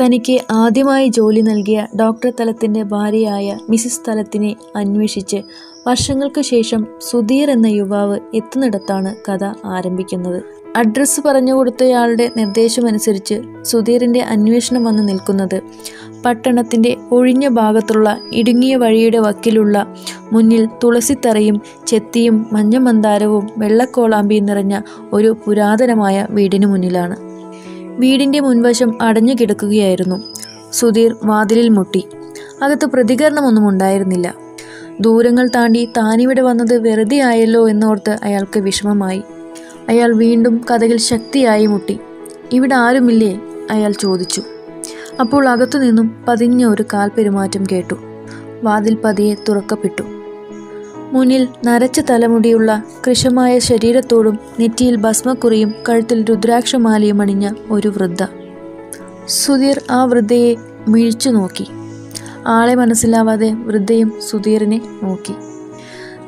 തനിക്ക് ആദ്യമായി ജോലി നൽകിയ ഡോക്ടർ തലത്തിന്റെ ഭാര്യയായ മിസസ് തലത്തിനെ അന്വേഷിച്ച് വർഷങ്ങൾക്ക് ശേഷം സുധീർ എന്ന യുവാവ് എത്തുന്നിടത്താണ് കഥ ആരംഭിക്കുന്നത്. അഡ്രസ്സ് പറഞ്ഞു കൊടുത്തയാളുടെ നിർദ്ദേശമനുസരിച്ച് സുധീറിൻ്റെ അന്വേഷണം വന്ന് നിൽക്കുന്നത് പട്ടണത്തിൻ്റെ ഒഴിഞ്ഞ ഭാഗത്തുള്ള ഇടുങ്ങിയ വഴിയുടെ വക്കിലുള്ള മുന്നിൽ തുളസിത്തറയും ചെത്തിയും മഞ്ഞമന്താരവും വെള്ളക്കോളാമ്പിയും നിറഞ്ഞ ഒരു പുരാതനമായ വീടിന് മുന്നിലാണ്. വീടിൻ്റെ മുൻവശം അടഞ്ഞു കിടക്കുകയായിരുന്നു. സുധീർ വാതിലിൽ മുട്ടി. അകത്ത് പ്രതികരണമൊന്നും ഉണ്ടായിരുന്നില്ല. ദൂരങ്ങൾ താണ്ടി താനിവിടെ വന്നത് വെറുതെ ആയല്ലോ എന്നോർത്ത് അയാൾക്ക് വിഷമമായി. അയാൾ വീണ്ടും കഥകിൽ ശക്തിയായി മുട്ടി. ഇവിടെ ആരുമില്ലേ? അയാൾ ചോദിച്ചു. അപ്പോൾ അകത്തുനിന്നും പതിഞ്ഞ ഒരു കാൽപെരുമാറ്റം കേട്ടു. വാതിൽ പതിയെ തുറക്കപ്പെട്ടു. മുന്നിൽ നരച്ച തലമുടിയുള്ള കൃശമായ ശരീരത്തോടും നെറ്റിയിൽ ഭസ്മക്കുറിയും കഴുത്തിൽ രുദ്രാക്ഷമാലയും അണിഞ്ഞ ഒരു വൃദ്ധ. സുധീർ ആ വൃദ്ധയെ മിഴിച്ചു നോക്കി. ആളെ മനസ്സിലാവാതെ വൃദ്ധയും സുധീറിനെ നോക്കി.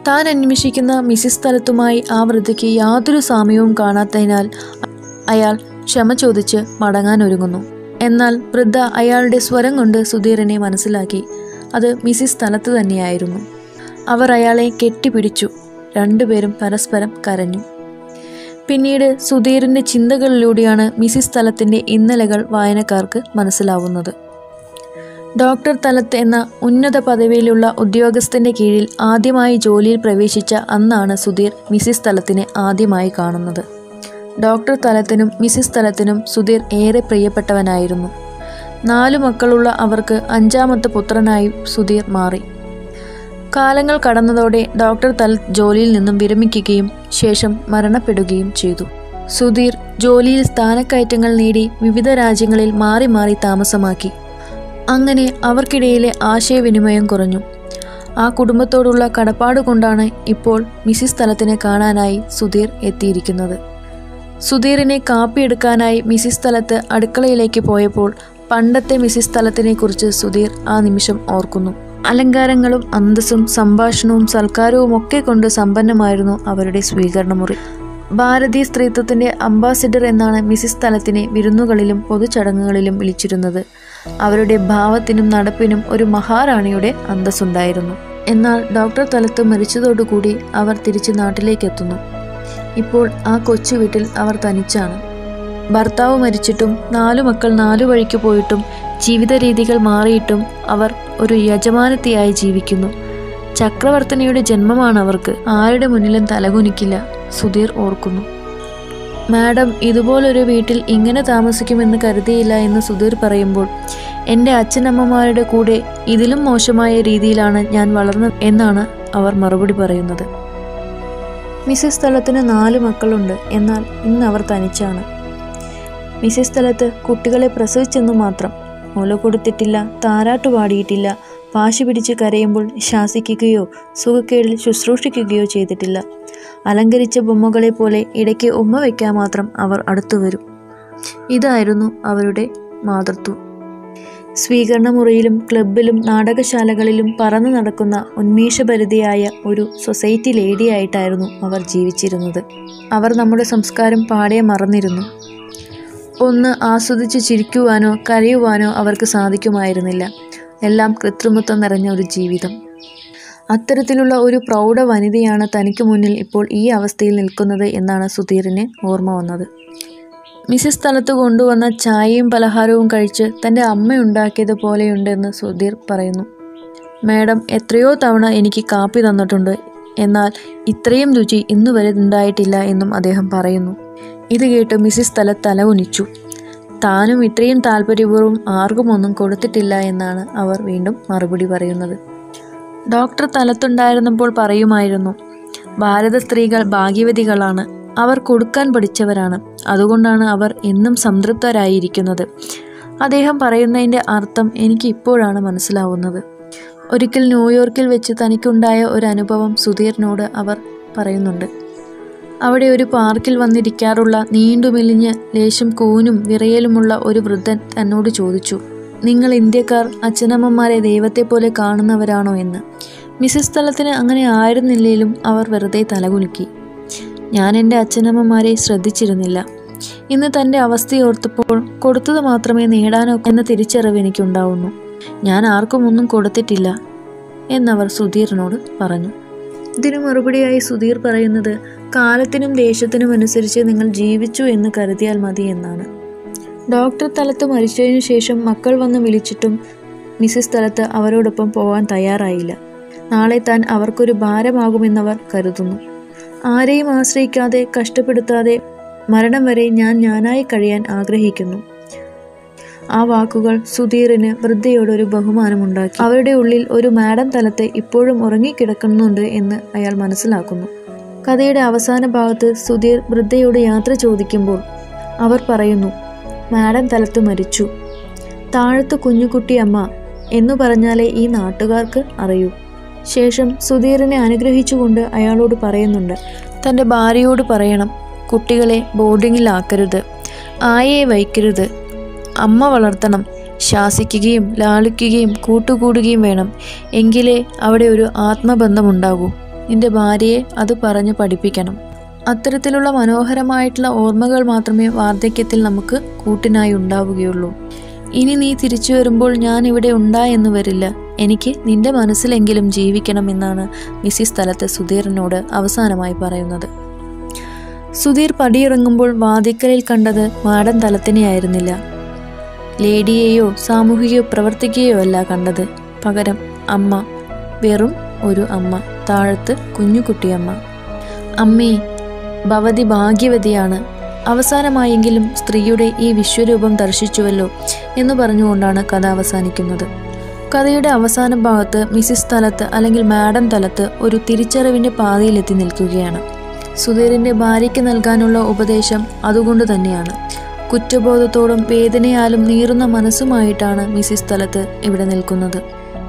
താൻ അന്വേഷിക്കുന്ന മിസിസ് തലത്തുമായി ആ വൃദ്ധയ്ക്ക് യാതൊരു സാമ്യവും കാണാത്തതിനാൽ അയാൾ ക്ഷമ ചോദിച്ച് മടങ്ങാനൊരുങ്ങുന്നു. എന്നാൽ വൃദ്ധ അയാളുടെ സ്വരം കൊണ്ട് സുധീറിനെ മനസ്സിലാക്കി. അത് മിസിസ് തലത്ത് തന്നെയായിരുന്നു. അവർ അയാളെ കെട്ടിപ്പിടിച്ചു. രണ്ടുപേരും പരസ്പരം കരഞ്ഞു. പിന്നീട് സുധീറിൻ്റെ ചിന്തകളിലൂടെയാണ് മിസിസ് തലത്തിൻ്റെ ഇന്നലകൾ വായനക്കാർക്ക് മനസ്സിലാവുന്നത്. ഡോക്ടർ തലത്ത് എന്ന ഉന്നത പദവിയിലുള്ള ഉദ്യോഗസ്ഥൻ്റെ കീഴിൽ ആദ്യമായി ജോലിയിൽ പ്രവേശിച്ച അന്നാണ് സുധീർ മിസിസ് തലത്തിനെ ആദ്യമായി കാണുന്നത്. ഡോക്ടർ തലത്തിനും മിസിസ് തലത്തിനും സുധീർ ഏറെ പ്രിയപ്പെട്ടവനായിരുന്നു. 4 മക്കളുള്ള അവർക്ക് 5ാമത്തെ പുത്രനായി സുധീർ മാറി. കാലങ്ങൾ കടന്നതോടെ ഡോക്ടർ തലത്ത് ജോലിയിൽ നിന്നും വിരമിക്കുകയും ശേഷം മരണപ്പെടുകയും ചെയ്തു. സുധീർ ജോലിയിൽ സ്ഥാനക്കയറ്റങ്ങൾ നേടി വിവിധ രാജ്യങ്ങളിൽ മാറി മാറി താമസമാക്കി. അങ്ങനെ അവർക്കിടയിലെ ആശയവിനിമയം കുറഞ്ഞു. ആ കുടുംബത്തോടുള്ള കടപ്പാട് കൊണ്ടാണ് ഇപ്പോൾ മിസിസ് തലത്തിനെ കാണാനായി സുധീർ എത്തിയിരിക്കുന്നത്. സുധീറിനെ കാപ്പിയെടുക്കാനായി മിസിസ് തലത്ത് അടുക്കളയിലേക്ക് പോയപ്പോൾ പണ്ടത്തെ മിസിസ് തലത്തിനെക്കുറിച്ച് സുധീർ ആ നിമിഷം ഓർക്കുന്നു. അലങ്കാരങ്ങളും അന്തസ്സും സംഭാഷണവും സൽക്കാരവും ഒക്കെ കൊണ്ട് സമ്പന്നമായിരുന്നു അവരുടെ സ്വീകരണമുറി. ഭാരതീയ സ്ത്രീത്വത്തിൻ്റെ അംബാസിഡർ എന്നാണ് മിസിസ് തലത്തിനെ വിരുന്നുകളിലും പൊതുചടങ്ങുകളിലും വിളിച്ചിരുന്നത്. അവരുടെ ഭാവത്തിനും നടപ്പിനും ഒരു മഹാറാണിയുടെ അന്തസ്സുണ്ടായിരുന്നു. എന്നാൽ ഡോക്ടർ തലത്ത് മരിച്ചതോടുകൂടി അവർ തിരിച്ച് നാട്ടിലേക്കെത്തുന്നു. ഇപ്പോൾ ആ കൊച്ചു വീട്ടിൽ അവർ തനിച്ചാണ്. ഭർത്താവ് മരിച്ചിട്ടും 4 മക്കൾ 4 വഴിക്ക് പോയിട്ടും ജീവിത രീതികൾ മാറിയിട്ടും അവർ ഒരു യജമാനത്തിയായി ജീവിക്കുന്നു. ചക്രവർത്തനയുടെ ജന്മമാണ് അവർക്ക്. ആരുടെ മുന്നിലും തലകുനിക്കില്ല, സുധീർ ഓർക്കുന്നു. മാഡം, ഇതുപോലൊരു വീട്ടിൽ ഇങ്ങനെ താമസിക്കുമെന്ന് കരുതിയില്ല എന്ന് സുധീർ പറയുമ്പോൾ, എൻ്റെ അച്ഛനമ്മമാരുടെ കൂടെ ഇതിലും മോശമായ രീതിയിലാണ് ഞാൻ വളർന്നത് എന്നാണ് അവർ മറുപടി പറയുന്നത്. മിസസ് തലത്തിന് 4 മക്കളുണ്ട്. എന്നാൽ ഇന്ന് അവർ തനിച്ചാണ്. മിസസ് തലത്ത് കുട്ടികളെ പ്രസവിച്ചെന്നു മാത്രം. മുല കൊടുത്തിട്ടില്ല, താരാട്ടു പാടിയിട്ടില്ല, വാശി പിടിച്ച് കരയുമ്പോൾ ശാസിക്കുകയോ സുഖക്കേടിൽ ശുശ്രൂഷിക്കുകയോ ചെയ്തിട്ടില്ല. അലങ്കരിച്ച ബൊമ്മകളെ പോലെ ഇടയ്ക്ക് ഉമ്മ വയ്ക്കാൻ മാത്രം അവർ അടുത്തു വരും. ഇതായിരുന്നു അവരുടെ മാതൃത്വം. സ്വീകരണ മുറിയിലും ക്ലബിലും നാടകശാലകളിലും പറന്നു നടക്കുന്ന ഉന്മേഷഭരിതയായ ഒരു സൊസൈറ്റി ലേഡിയായിട്ടായിരുന്നു അവർ ജീവിച്ചിരുന്നത്. അവർ നമ്മുടെ സംസ്കാരം പാടെ മറന്നിരുന്നു. ഒന്ന് ആസ്വദിച്ച് ചിരിക്കുവാനോ കരയുവാനോ അവർക്ക് സാധിക്കുമായിരുന്നില്ല. എല്ലാം കൃത്രിമത്വം നിറഞ്ഞ ഒരു ജീവിതം. അത്തരത്തിലുള്ള ഒരു പ്രൗഢ വനിതയാണ് തനിക്ക് മുന്നിൽ ഇപ്പോൾ ഈ അവസ്ഥയിൽ നിൽക്കുന്നത് എന്നാണ് സുധീറിന് ഓർമ്മ വന്നത്. മിസസ് തലത്ത് കൊണ്ടുവന്ന ചായയും പലഹാരവും കഴിച്ച് തൻ്റെ അമ്മയുണ്ടാക്കിയത് പോലെയുണ്ടെന്ന് സുധീർ പറയുന്നു. മാഡം എത്രയോ തവണ എനിക്ക് കാപ്പി തന്നിട്ടുണ്ട്, എന്നാൽ ഇത്രയും രുചി ഇന്നുവരെ ഉണ്ടായിട്ടില്ല എന്നും അദ്ദേഹം പറയുന്നു. ഇത് കേട്ട് മിസിസ് തലത്ത് തലകുനിച്ചു. താനും ഇത്രയും താല്പര്യപൂർവ്വം ആർക്കുമൊന്നും കൊടുത്തിട്ടില്ല എന്നാണ് അവർ വീണ്ടും മറുപടി പറയുന്നത്. ഡോക്ടർ തലത്തുണ്ടായിരുന്നപ്പോൾ പറയുമായിരുന്നു, ഭാരത സ്ത്രീകൾ ഭാഗ്യവതികളാണ്, അവർ കൊടുക്കാൻ പഠിച്ചവരാണ്, അതുകൊണ്ടാണ് അവർ എന്നും സംതൃപ്തരായിരിക്കുന്നത്. അദ്ദേഹം പറയുന്നതിൻ്റെ അർത്ഥം എനിക്ക് ഇപ്പോഴാണ് മനസ്സിലാവുന്നത്. ഒരിക്കൽ ന്യൂയോർക്കിൽ വെച്ച് തനിക്കുണ്ടായ ഒരു അനുഭവം സുധീറിനോട് അവർ പറയുന്നുണ്ട്. അവിടെ ഒരു പാർക്കിൽ വന്നിരിക്കാറുള്ള നീണ്ടുമെലിഞ്ഞ് ലേശം കൂനും വിറയലുമുള്ള ഒരു വൃദ്ധൻ തന്നോട് ചോദിച്ചു, നിങ്ങൾ ഇന്ത്യക്കാർ അച്ഛനമ്മമാരെ ദൈവത്തെ പോലെ കാണുന്നവരാണോ എന്ന്. മിസസ് തലത്തിന് അങ്ങനെ ആയിരുന്നില്ലെങ്കിലും അവർ വെറുതെ തലകുലുക്കി. ഞാൻ എൻ്റെ അച്ഛനമ്മമാരെ ശ്രദ്ധിച്ചിരുന്നില്ല. ഇന്ന് തൻ്റെ അവസ്ഥയോർത്തപ്പോൾ കൊടുത്തത് മാത്രമേ നേടാനൊക്കെ എന്ന തിരിച്ചറിവ് എനിക്കുണ്ടാവുന്നു. ഞാൻ ആർക്കും ഒന്നും കൊടുത്തിട്ടില്ല എന്നവർ സുധീറിനോട് പറഞ്ഞു. ഇതിനു മറുപടിയായി സുധീർ പറയുന്നത്, കാലത്തിനും ദേശത്തിനും അനുസരിച്ച് നിങ്ങൾ ജീവിച്ചു എന്ന് കരുതിയാൽ മതി എന്നാണ്. ഡോക്ടർ തലത്ത് മരിച്ചതിനു ശേഷം മക്കൾ വന്ന് വിളിച്ചിട്ടും മിസസ് തലത്ത് അവരോടൊപ്പം പോകാൻ തയ്യാറായില്ല. നാളെ താൻ അവർക്കൊരു ഭാരമാകുമെന്നവർ കരുതുന്നു. ആരെയും ആശ്രയിക്കാതെ കഷ്ടപ്പെടുത്താതെ മരണം വരെ ഞാനായി കഴിയാൻ ആഗ്രഹിക്കുന്നു. ആ വാക്കുകൾ സുധീറിന് വൃദ്ധയോടൊരു ബഹുമാനമുണ്ടാക്കി. അവരുടെ ഉള്ളിൽ ഒരു മാഡം തലത്തെ ഇപ്പോഴും ഉറങ്ങിക്കിടക്കുന്നുണ്ട് എന്ന് അയാൾ മനസ്സിലാക്കുന്നു. കഥയുടെ അവസാന ഭാഗത്ത് സുധീർ വൃദ്ധയോട് യാത്ര ചോദിക്കുമ്പോൾ അവർ പറയുന്നു, മാഡം തലത്ത് മരിച്ചു, താഴത്ത് കുഞ്ഞുകുട്ടിയമ്മ എന്നു പറഞ്ഞാലേ ഈ നാട്ടുകാർക്ക് അറിയൂ. ശേഷം സുധീറിനെ അനുഗ്രഹിച്ചുകൊണ്ട് അയാളോട് പറയുന്നുണ്ട്, തൻ്റെ ഭാര്യയോട് പറയണം, കുട്ടികളെ ബോർഡിങ്ങിലാക്കരുത്, ആയയെ വയ്ക്കരുത്, അമ്മ വളർത്തണം, ശാസിക്കുകയും ലാളിക്കുകയും കൂട്ടുകൂടുകയും വേണം, എങ്കിലേ അവിടെ ഒരു ആത്മബന്ധമുണ്ടാകൂ. നിന്റെ ഭാര്യയെ അത് പറഞ്ഞ് പഠിപ്പിക്കണം. അത്തരത്തിലുള്ള മനോഹരമായിട്ടുള്ള ഓർമ്മകൾ മാത്രമേ വാർദ്ധക്യത്തിൽ നമുക്ക് കൂട്ടിനായി ഉണ്ടാവുകയുള്ളൂ. ഇനി നീ തിരിച്ചു വരുമ്പോൾ ഞാൻ ഇവിടെ ഉണ്ടായെന്ന് വരില്ല, എനിക്ക് നിന്റെ മനസ്സിലെങ്കിലും ജീവിക്കണമെന്നാണ് മിസ്സിസ് തലത്തെ സുധീറിനോട് അവസാനമായി പറയുന്നത്. സുധീർ പടിയിറങ്ങുമ്പോൾ വാതിക്കലിൽ കണ്ടത് മാടൻ തലത്തിനെയായിരുന്നില്ല, ലേഡിയെയോ സാമൂഹിക പ്രവർത്തിക്കുകയോ അല്ല കണ്ടത്. പകരം അമ്മ, വെറും ഒരു അമ്മ, താഴത്ത് കുഞ്ഞുകുട്ടിയമ്മ. അമ്മേ, ഭവതി ഭാഗ്യവതിയാണ്, അവസാനമായെങ്കിലും സ്ത്രീയുടെ ഈ വിശ്വരൂപം ദർശിച്ചുവല്ലോ എന്ന് പറഞ്ഞുകൊണ്ടാണ് കഥ അവസാനിക്കുന്നത്. കഥയുടെ അവസാന ഭാഗത്ത് മിസ്സിസ് തലത്ത് അല്ലെങ്കിൽ മാഡം തലത്ത് ഒരു തിരിച്ചറിവിൻ്റെ പാതയിലെത്തി നിൽക്കുകയാണ്. സുധീറിൻ്റെ ഭാര്യയ്ക്ക് നൽകാനുള്ള ഉപദേശം അതുകൊണ്ട് തന്നെയാണ്. കുറ്റബോധത്തോടും വേദനയാലും നീറുന്ന മനസ്സുമായിട്ടാണ് മിസ്സിസ് തലത്ത് ഇവിടെ നിൽക്കുന്നത്.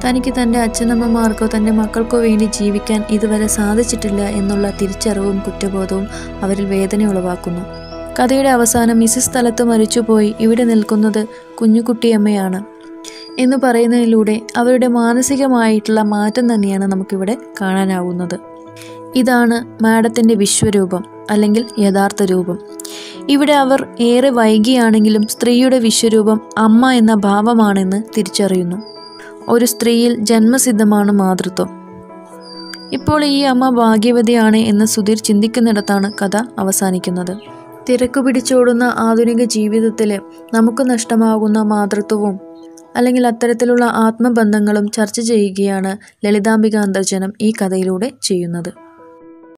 തനിക്ക് തൻ്റെ അച്ഛനമ്മമാർക്കോ തൻ്റെ മക്കൾക്കോ വേണ്ടി ജീവിക്കാൻ ഇതുവരെ സാധിച്ചിട്ടില്ല എന്നുള്ള തിരിച്ചറിവും കുറ്റബോധവും അവരിൽ വേദന ഉളവാക്കുന്നു. കഥയുടെ അവസാനം മിസ്സിസ് തലത്ത് മരിച്ചുപോയി, ഇവിടെ നിൽക്കുന്നത് കുഞ്ഞുകുട്ടിയമ്മയാണ് എന്ന് പറയുന്നതിലൂടെ അവരുടെ മാനസികമായിട്ടുള്ള മാറ്റം തന്നെയാണ് നമുക്കിവിടെ കാണാനാവുന്നത്. ഇതാണ് മാഡത്തിൻ്റെ വിശ്വരൂപം അല്ലെങ്കിൽ യഥാർത്ഥ രൂപം. ഇവിടെ അവർ ഏറെ വൈകിയാണെങ്കിലും സ്ത്രീയുടെ വിശ്വരൂപം അമ്മ എന്ന ഭാവമാണെന്ന് തിരിച്ചറിയുന്നു. ഒരു സ്ത്രീയിൽ ജന്മസിദ്ധമാണ് മാതൃത്വം. ഇപ്പോൾ ഈ അമ്മ ഭാഗ്യവതിയാണ് എന്ന് സുധീർ ചിന്തിക്കുന്നിടത്താണ് കഥ അവസാനിക്കുന്നത്. തിരക്കു പിടിച്ചോടുന്ന ആധുനിക ജീവിതത്തിൽ നമുക്ക് നഷ്ടമാകുന്ന മാതൃത്വവും അല്ലെങ്കിൽ അത്തരത്തിലുള്ള ആത്മബന്ധങ്ങളും ചർച്ച ചെയ്യുകയാണ് ലളിതാംബിക അന്തർജനം ഈ കഥയിലൂടെ ചെയ്യുന്നത്.